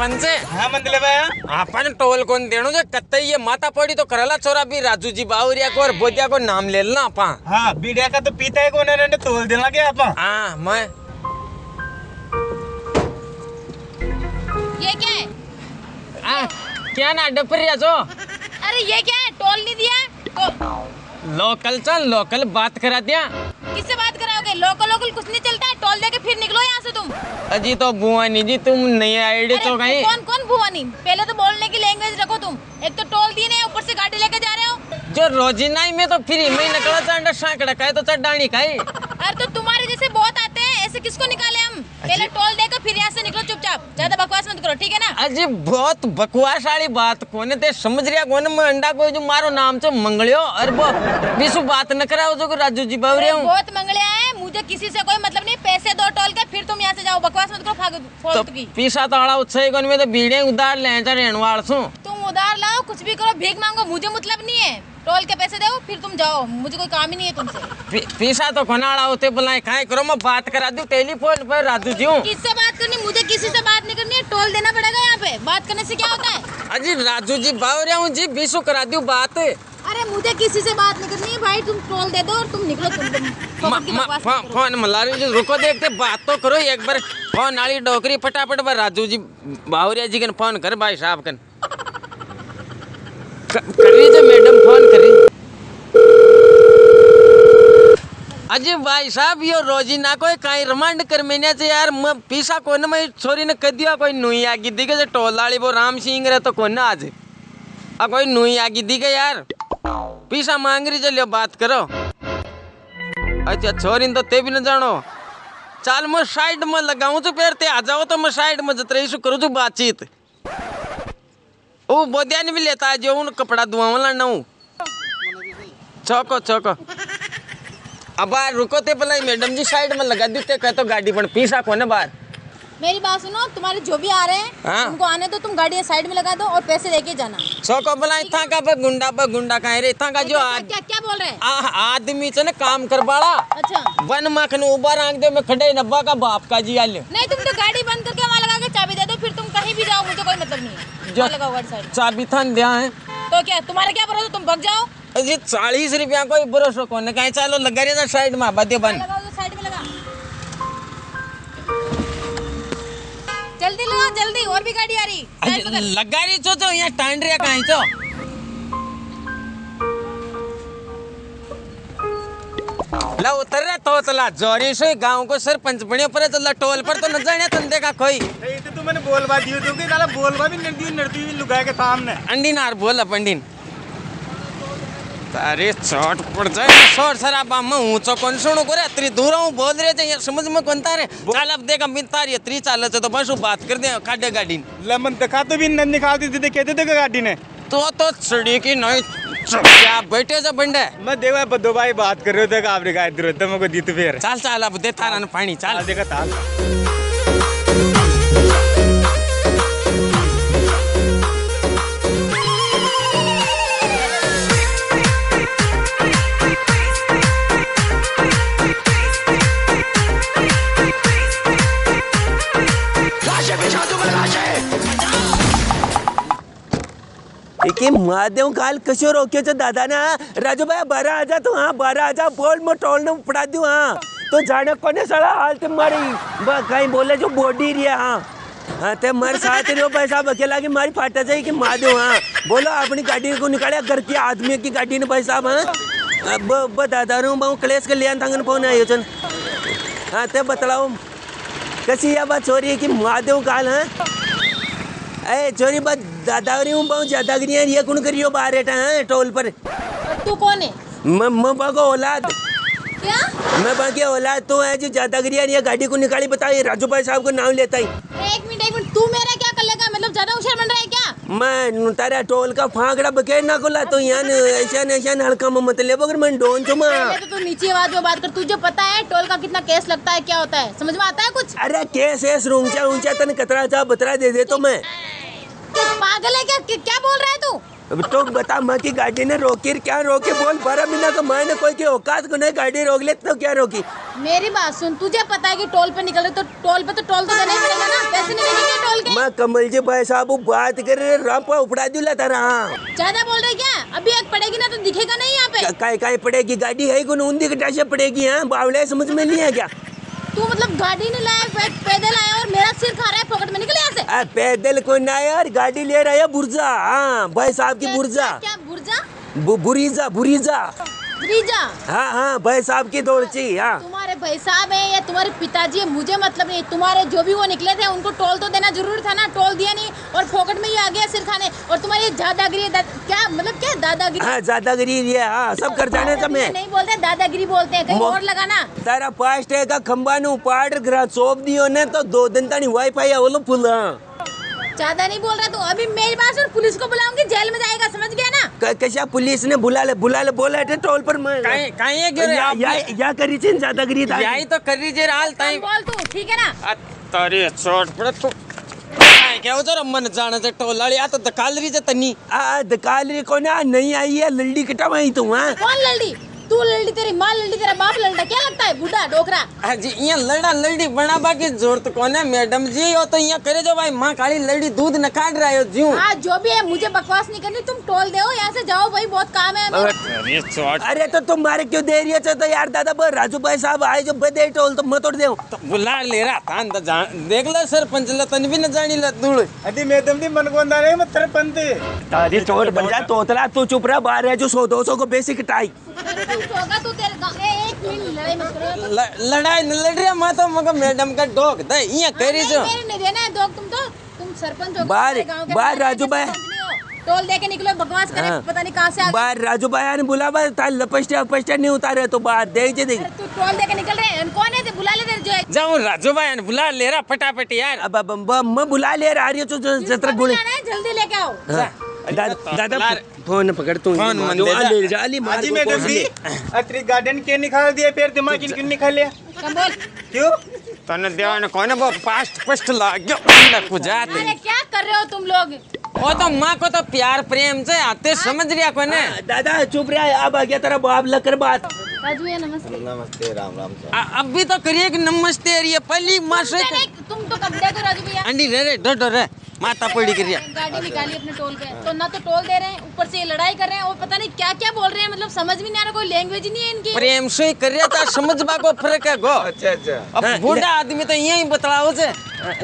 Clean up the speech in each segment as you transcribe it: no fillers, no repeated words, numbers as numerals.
अपन से अपन टोल कोन देनो जे कतई ये माता पड़ी तो करला छोरा भी राजू जी बावरिया को और बोधिया को नाम ले लेना अपन। हां बीड़िया का तो पीता है कोने ने तोल देना के अपन। हां मैं ये क्या है? आ क्या ना डपरिया जो? अरे ये क्या है? टोल नहीं दिया तो लोकल चल लोकल बात करा दिया। किससे बात कराओगे? लोकल लोकल कुछ नहीं चलता है। टोल देके फिर निकलो यहाँ से तुम। अजी तो भुवानी जी तुम नई आईडी तो गई। कौन कौन भुवानी? पहले तो बोलने की लैंग्वेज रखो तुम। एक तो टोल दी नहीं ऊपर से गाड़ी लेके जा रहे हो। जो रोजीना में तो फ्री में निकला चांडा सांकड़ा का है तो चढ़ानी का है। अरे तो तुम्हारे जैसे बहुत आते हैं ऐसे किसको निकाले हम। पहले टोल देकर फिर यहाँ से निकलो चुपचाप। ज्यादा बकवास मत करो ठीक है ना। अजी बहुत बकवास वाली बात कोने ते समझ रिया कोने में अंडा को जो मारो नाम से मंगलियो और वो बिसु बात न कराओ जो राजू जी बावरे हूं। बहुत मंगलिया है मुझे किसी से कोई मतलब नहीं। पैसे दो टोल का फिर तुम यहाँ से जाओ। बकवास मत करो फालतू की। पीसा ताड़ा उत्साह कोने में तो बीड़े उधार ले जा रहने वाला सु। तुम उधार लाओ कुछ भी करो भीख मांगो मुझे मतलब नहीं है। टोल के पैसे दो फिर तुम जाओ मुझे कोई काम ही नहीं है तुमसे। पीसा तो घनाड़ा होते बुलाए कहा करो मैं बात करा दूं टेलीफोन पर। राजू जी किससे बात करनी? मुझे किसी से बात नहीं करनी है। टोल देना पड़ेगा यहाँ पे। बात करने से क्या होता है? अजी राजू जी बावरिया हूँ जी बीसो करा दूं बात। अरे मुझे किसी से बात नहीं करनी है भाई। तुम टोल दे दो और तुम निकलो। तुम फोन मिला रही रुको देखते बात तो करो एक बार। फोन आली डोकरी फटाफट बार राजू जी बावरिया जी कन फोन कर भाई साहब कन कर मैडम फोन करी। अजी भाई साहब यो रोजीना कोई काई रिमांड कर मैंने से यार मैं पीसा कोने में छोरी ने कह दिया कोई नुई आगी दिखे जो टोलाली वो राम सिंह रहे तो कोने आज आ कोई नुई आगी दिखे यार पीसा मांग रही चलो बात करो। अच्छा छोरी ने तो ते भी न जानो चाल मैं साइड में लगाऊं तो पैर ते आ जाओ तो मैं साइड में जत रही सु करूं तो बातचीत। ओ बोधिया ने भी लेता है जो उन कपड़ा दुआओं लाना हूँ चौको चौको। अब यार रुको ते भलाई मैडम जी साइड में लगा देते कह तो गाड़ी पर पीसा कोने बार। मेरी बात सुनो तुम्हारे जो भी आ रहे हैं हाँ? तुमको आने दो तुम गाड़ी साइड में लगा दो और पैसे लेके जाना। चौको भलाई था का पर गुंडा कहे रे था का जो क्या क्या बोल रहे हैं आदमी से ना काम करवाड़ा। अच्छा वन मखन ऊबर आंख दे में खड़े नब्बा का बाप का जी आले। नहीं तुम तो गाड़ी बंद करके वहाँ लगा के चाबी दे दो फिर तुम कहीं भी जाओ मुझे कोई मतलब नहीं है। चाबी थान दिया है तो क्या तुम्हारा क्या भरोसा तुम भग जाओ। अजी 40 रुपया कोई भरोसा कौन कहीं चलो लगा रहे साइड में बदे बन साइड में लगा जल्दी लगा जल्दी और भी गाड़ी आ रही लगा रही चो चो यहाँ टांड रिया कहीं चो। ला उतर रहा तो चला जोरी से गांव को सरपंच बने पर चला टोल पर तो न जाने तंदे का कोई तो मैंने बोलवा दियो तो के साला बोलवा भी नर्दी नर्दी भी लुगाए के सामने अंडीनार बोला पंडीन तारे चोट पड़ जाए शोर शराबा में ऊंचो कौन सुनो करे अतरी दूर हूं बोल रहे थे यार समझ में कोन तारे चल अब देखा मितारी अतरी चाल से तो बस बात कर दे काडे गाड़ी लेमन दिखा तो भी न निकालती दीदी कहते थे गाड़ी ने तो छड़ी की नहीं क्या बैठे जा बंडे मैं देखा बद्दो भाई बात कर रहे थे आप ने गाय दिरो तुमको जीत फेर चल चल अब दे तारा पानी चल देखा ताल महादेव काल कशो रोक्यो छो दादा ना राजू भाई बारा आजा तू हाँ बारा आजा बोल मैं टोल न पड़ा दू हाँ तो जाने कोने साला हालत मारी बा कहीं बोले जो बॉडी रिया हाँ हाँ ते मर साथ रियो पैसा अकेला की मारी फाटा जाए कि महादेव हाँ बोलो अपनी गाड़ी को निकाले घर की आदमी की गाड़ी ने भाई साहब हाँ अब दादा रू बहु क्लेश के लिया थांगन फोन आयो चन हाँ ते बतलाओ कैसी यह बात छोरी कि महादेव काल हाँ अरे छोरी बात दादागिरी हूँ बहुत ज्यादागिरी है ये कौन करियो बाहर बैठा है टोल पर। तू कौन है? मैं बाकी औलाद। क्या? मैं बाकी औलाद तो है जो ज्यादागिरी है ये गाड़ी को निकाली बताइए राजू भाई साहब को नाम लेता ही। एक मिनट तू मेरा क्या कर लेगा मतलब ज्यादा होशियार बन रहा है क्या? मैं तारा टोल का फांकड़ा बकेर ना खोला तो यान ऐसान ऐसान हड़का मत ले बगर मैं डोन छो मां। तो नीचे आवाज में बात कर तुझे पता है टोल का कितना केस लगता है क्या होता है समझ में आता है कुछ? अरे केस एस रूंचा ऊंचा तन कतरा बतरा दे दे तो मैं। पागल है क्या? क्या बोल रहा है तू? तो बता माँ की गाड़ी ने रोकी क्या रोकी बोल। 12 महीना का माँ ने कोई की औकात को नहीं गाड़ी रोक ले तो क्या रोकी। मेरी बात सुन, तुझे पता है कि टोल पे निकल रहे तो टोल पे तो टोल तो देना ही पड़ेगा ना, पैसे नहीं देंगे क्या टोल के। माँ कमल जी भाई साहब बात कर रहे, रंपा उपड़ा दिला था रहा। ज्यादा बोल रहे क्या, अभी एक पड़ेगी ना तो दिखेगा नहीं यहाँ पे। काय पड़ेगी, गाड़ी है कौन उन्दी कटाशे पड़ेगी। हाँ बावले समझ में नहीं है क्या तू, मतलब गाड़ी नहीं लाया पैदल आया और मेरा सिर खा रहा है, पॉकेट में निकल यहाँ से। पैदल कोई ना यार, गाड़ी ले रहा है बुर्जा। हाँ भाई साहब की बुर्जा, क्या बुर्जा बुरीजा बुरीजा बुरीजा। हाँ हाँ भाई साहब की दौड़ची। हाँ तुम्हारे भाई साहब है या तुम्हारे पिताजी, मुझे मतलब नहीं। तुम्हारे जो भी वो निकले थे उनको टोल तो देना जरूर था ना, टोल दिया नहीं और पॉकेट में ही आ गया सिर खाने। और तुम्हारी दादागिरी क्या मतलब, क्या दादागिरी। हाँ दादागिरी ये सब कर जाने सब में नहीं बोलते, दादागिरी बोलते हैं। कहीं और लगाना तेरा फास्ट है का खम्बा ने उपाड़ ग्रह सौंप दियो ने तो 2 दिन तक वाईफाई बोलो फुल। ज्यादा नहीं बोल रहा तू, अभी मेरे पास और पुलिस को बुलाऊंगी, जेल में जाएगा समझ गया ना। कैसा पुलिस ने बुला ले बोला थे टोल पर मैं काहे गिर या करी छे दादागिरी यही तो करी जे राल ताई बोल तू ठीक है ना। तारी चोट पड़े तू क्या उधर अम्मा ने जाने से टोलाड़ी आ तो दकालरी जे तनी आ दकालरी को ना नहीं आई है लल्डी कटा वही तू। हां कौन लल्डी, तू लल्डी तेरी मां लल्डी तेरा बाप लल्डा क्या लगता है बूढ़ा डोकरा। हां जी ये लल्डा लल्डी बना बाकी जरूरत कौन है मैडम जी, यो तो ये करे जो भाई मां काली लल्डी दूध न काट रहा है जीव। हां जो भी है मुझे बकवास नहीं करनी, तुम टोल देओ यहां से जाओ भाई बहुत काम है हमें। अरे तो तुम मारे क्यों दे रही हो तो यार दादा राजू भाई साहब आए जो बदे टोल तो मत तोड़ देओ बुला ले रहा तान तो जान देख ले सरपंच ल तन भी न जानी ल दूड़। अरे मैडम जी मन को ना रे मत सरपंच तारी चोट बन जा तोतला तू चुप रहा बाहर है जो 100-200 को बेसी कटाई होगा तो तेरे एक मिनट लड़ाई मत करो। लड़ाई न लड़ रही मां तो मगर मैडम का डॉग दे ये करी जो मेरे ने देना है डॉग। तुम सरपंच हो बाहर बाहर राजू भाई टोल देके निकलो बकवास करे पता नहीं कहां से आ बाहर राजू भाई ने बुलावा था लपस्टे नहीं उतारे तो बाहर देख जे देख तू टोल देके निकल रहे हैं कौन है ते बुला ले तेरे जाऊं राजू भाई ने बुला ले रहा फटाफट यार अब मैं बुला ले रहा हूं तो जत्र गोले जल्दी लेके आओ। दादा फोन पकड़ तू ले जा अली मार जी मैडम जी अत्री गार्डन के निकाल दिए पैर दिमाग किन निकाल लिया बोल क्यों तने देवाने कोने वो फास्ट लाग गयो न पूजा थे। अरे क्या कर रहे हो तुम लोग, वो तो मां को तो प्यार प्रेम से आते समझ रिया कोने। दादा चुप रहा अब आ गया तेरा बाप लकर बात। राजू ये नमस्ते नमस्ते राम राम अब भी तो करिए कि नमस्ते ये पहली मां से तुम तो कब देखो राजू भैया अंडी रे डड रे माता पड़ी कर रही है। गाड़ी निकाली अपने टोल पे तो ना तो टोल दे रहे हैं ऊपर से ये लड़ाई कर रहे हैं और पता नहीं क्या क्या बोल रहे हैं, मतलब समझ भी नहीं आ रहा कोई लैंग्वेज नहीं है इनकी। प्रेम से कर रहा था समझ बा को फर्क है गो। अच्छा अच्छा अब बूढ़ा आदमी तो यही बतलाओ से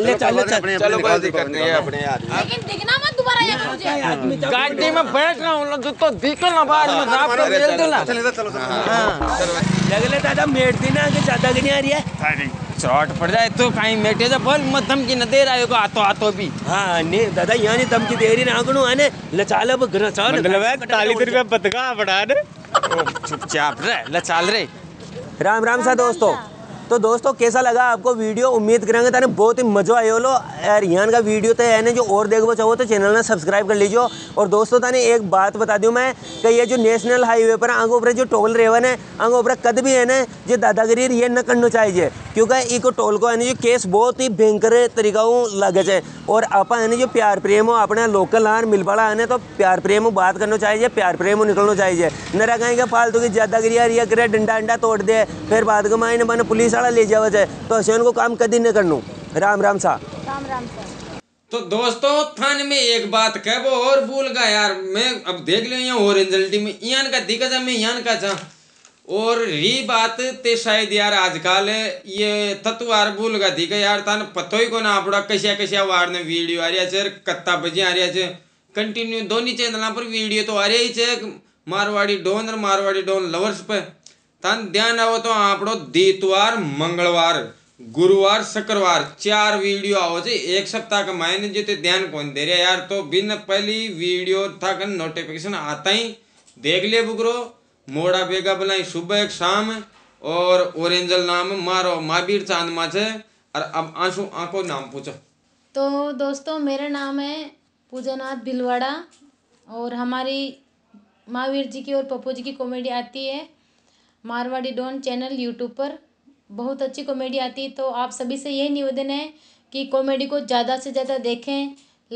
ले चलो चलो कोई दिक्कत नहीं है अपने आदमी लेकिन दिखना मत दोबारा यहां मुझे गाड़ी में बैठ रहा हूं जो तो दिखना बाहर में ना तो खेल देना चलो चलो लग ले दादा मेट देना के ज्यादा नहीं आ रही है सारी शॉट पड़ जाए तो कहीं मेटे जा बोल मत धमकी न दे रहा है को आतो आतो भी। हां नहीं दादा यहां नहीं धमकी दे रही ना आगणो आने लचाल ब घर चल मतलब 40 रुपया बदगा बड़ा ने चुपचाप रे लचाल रे। राम राम सा दोस्तों, तो दोस्तों कैसा लगा आपको वीडियो, उम्मीद करेंगे ताने बहुत ही मज़ो आयो लो यार। यहाँ का वीडियो तो है ना जो और देखो चाहो तो चैनल में सब्सक्राइब कर लीजिए। और दोस्तों ताने एक बात बता दूँ मैं कि ये जो नेशनल हाईवे पर आगे ऊपर जो टोल रेवन है आगे ऊपर कद भी है ना जो दादागिरी ये न करना चाहिए क्योंकि इको टोल को है ना जो केस बहुत ही भयंकर तरीका लगे है। और आप है ना जो प्यार प्रेम हो अपने लोकल हार मिलवाड़ा है ना तो प्यार प्रेम बात करना चाहिए, प्यार प्रेम निकलना चाहिए न रखेंगे फालतू की दादागिरी यार ये करे डंडा अंडा तोड़ दे फिर बाद में मैंने मैंने पुलिस ले जावा जाए तो ऐसे उनको काम कदी न करनू। राम राम सा राम राम सा। तो दोस्तों थाने में एक बात कहबो और भूल गया यार मैं अब देख लिया और एंजल्टी में यान का दिखा जा मैं यान का जा और री बात ते शायद यार आजकल ये तत्वार भूल गया दिखा यार थाने पतो ही को ना आपड़ा कशा कशा वार ने वीडियो आ रिया छे कत्ता बजे आ रिया छे कंटिन्यू दोनी चैनल पर वीडियो तो आ रही छे मारवाड़ी डॉन और मारवाड़ी डॉन लवर्स पे तन ध्यान आओ तो आपड़ो दीतवार मंगलवार गुरुवार शुक्रवार 4 वीडियो आओ जी एक सप्ताह का मायने जो ते ध्यान कौन दे रहा यार। तो बिन पहली वीडियो था कर नोटिफिकेशन आता ही देख ले बुकरो मोड़ा बेगा बुलाई सुबह एक शाम और ओरेंजल नाम मारो महावीर चांदमा से और अब आंसू आंखों नाम पूछो। तो दोस्तों मेरा नाम है पूजा नाथ भिलवाड़ा और हमारी महावीर जी की और पप्पू जी की कॉमेडी आती है मारवाड़ी डॉन चैनल यूट्यूब पर, बहुत अच्छी कॉमेडी आती है। तो आप सभी से यही निवेदन है कि कॉमेडी को ज़्यादा से ज़्यादा देखें,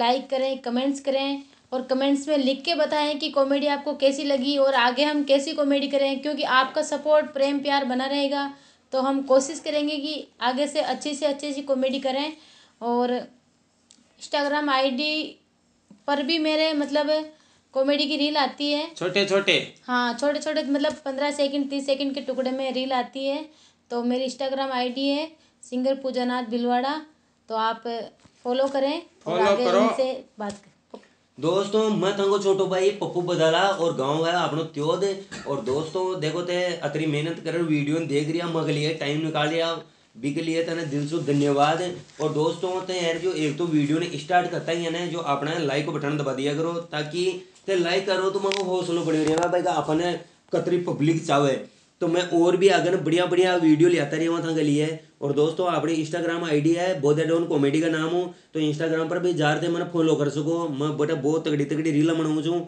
लाइक करें, कमेंट्स करें और कमेंट्स में लिख के बताएं कि कॉमेडी आपको कैसी लगी और आगे हम कैसी कॉमेडी करें, क्योंकि आपका सपोर्ट प्रेम प्यार बना रहेगा तो हम कोशिश करेंगे कि आगे से अच्छी सी कॉमेडी करें। और इंस्टाग्राम आईडी पर भी मेरे मतलब कॉमेडी की रील आती है, छोटे छोटे, हाँ छोटे छोटे मतलब 15 सेकंड 30 सेकंड के टुकड़े में रील आती है। तो मेरी इंस्टाग्राम आईडी है सिंगर पूजा नाथ भिलवाड़ा, तो आप फॉलो करें, फॉलो करो से बात करें। दोस्तों मैं थंगो छोटो भाई पप्पू बदाला और गाँव गया आपनो त्योद। और दोस्तों देखो ते अतरी मेहनत कर वीडियो देख रही मग लिए टाइम निकालिया बिक लिए तेने दिल से धन्यवाद। और दोस्तों ते यार जो एक तो वीडियो ने स्टार्ट करता ही है ना, जो अपना लाइक बटन दबा दिया करो ताकि ते लाइक करो तो मैं हौसलों बढ़ी रहा भाई का अपने कतरी पब्लिक चाहे तो मैं और भी आगे बढ़िया बढ़िया वीडियो ले आता रहा था लिए। और दोस्तों अपनी इंस्टाग्राम आईडी है बोधा डॉन कॉमेडी का नाम हो, तो इंस्टाग्राम पर भी जाते मैंने फॉलो कर सको। मैं बेटा बहुत तगड़ी तगड़ी रील बनाऊँ छूँ।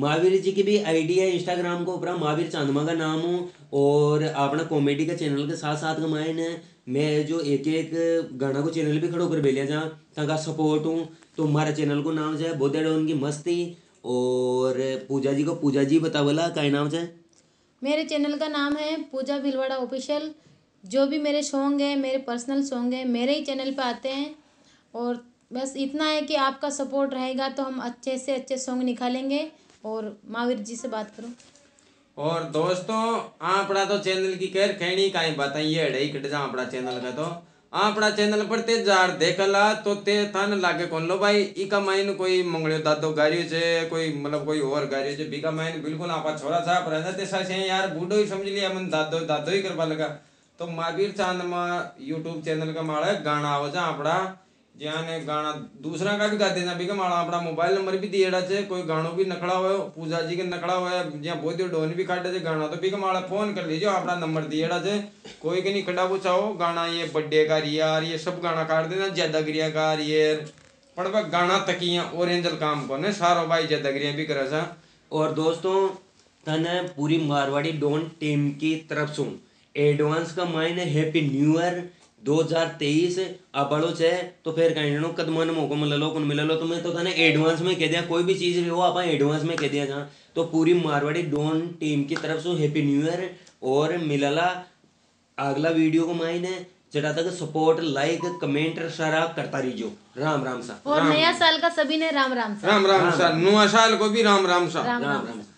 महावीर जी की भी आईडी है इंस्टाग्राम को ऊपर महावीर चांदमा का नाम हो। और अपना कॉमेडी का चैनल के साथ साथ कमाए ने मैं जो एक एक गाना को चैनल भी खड़ो कर बेलिया जहाँ तक सपोर्ट हूँ। तो हमारे चैनल को नाम है बोधा डॉन की मस्ती। और पूजा जी को पूजा जी बता बोला का नाम है, मेरे चैनल का नाम है पूजा भिलवाड़ा ऑफिशियल। जो भी मेरे सॉन्ग हैं, मेरे पर्सनल सॉन्ग हैं, मेरे ही चैनल पे आते हैं। और बस इतना है कि आपका सपोर्ट रहेगा तो हम अच्छे से अच्छे सॉन्ग निकालेंगे। और महावीर जी से बात करो। और दोस्तों आपड़ा तो चैनल की खैर कहनी का बताइए अड़े कट जा आपड़ा चैनल का, तो आपड़ा चैनल पर ते जार देखला तो ते थान लागे कौन लो भाई इका माइन कोई मंगड़ियो दादो गारियो छे कोई मतलब कोई और गारियो छे बीका माइन बिल्कुल आपा छोरा साहब रहना ते सासे यार बूढ़ो ही समझ लिया मन दादो दादो ही करवा लगा। तो महावीर चांदमा यूट्यूब चैनल का माड़ा गाना आवे जा आपड़ा ज्याने गाना दूसरा का भी गा देना बीका माड़ा आपड़ा मोबाइल नंबर भी दिएड़ा छे। कोई गानो भी नखड़ा हो पूजा जी के नखड़ा हो ज्यां बोधियो डोन भी काटे छे गाना तो बीका माड़ा फोन कर लीजिए आपड़ा नंबर दिएड़ा छे। कोई के नहीं खड़ा पूछाओ गाना ये बर्थडे का यार ये सब गाना काट देना ज्यादागिरिया का यार पर वह गाना तकिया ओरेंजल काम को ने सारो भाई ज्यादागिरिया भी करे सा। और दोस्तों तने पूरी मारवाड़ी डॉन टीम की तरफ से एडवांस का मायने हैप्पी न्यू ईयर 2023 अबड़ो छे। तो फिर कहना कदमान मौको मिल लो कौन मिल लो तो मैं तो थाने एडवांस में कह दिया कोई भी चीज़ हो आप एडवांस में कह दिया जहाँ। तो पूरी मारवाड़ी डॉन टीम की तरफ से हैप्पी न्यू ईयर और मिलला अगला वीडियो को मायने जटा तक सपोर्ट लाइक कमेंट सारा करता रहियो। राम राम सा और नया साल का सभी ने राम राम सा, राम राम सा, नया साल को भी राम राम सा, राम राम सा।